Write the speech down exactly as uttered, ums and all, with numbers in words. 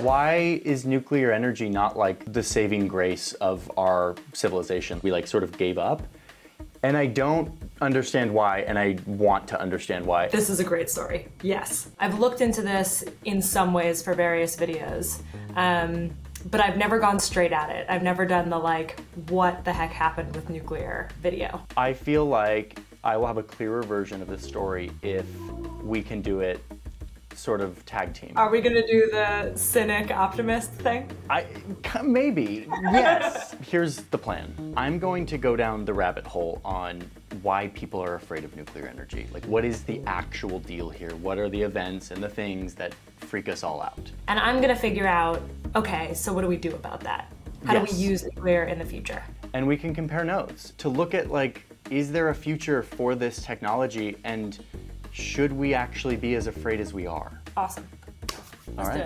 Why is nuclear energy not like the saving grace of our civilization? We like sort of gave up. And I don't understand why, and I want to understand why. This is a great story, yes. I've looked into this in some ways for various videos, um, but I've never gone straight at it. I've never done the like, what the heck happened with nuclear video. I feel like I will have a clearer version of this story if we can do it sort of tag team. Are we gonna do the cynic optimist thing? I, maybe, yes. Here's the plan. I'm going to go down the rabbit hole on why people are afraid of nuclear energy. Like, what is the actual deal here? What are the events and the things that freak us all out? And I'm gonna figure out, okay, so what do we do about that? How yes. do we use nuclear in the future? And we can compare notes to look at like, is there a future for this technology? And should we actually be as afraid as we are? Awesome. All right.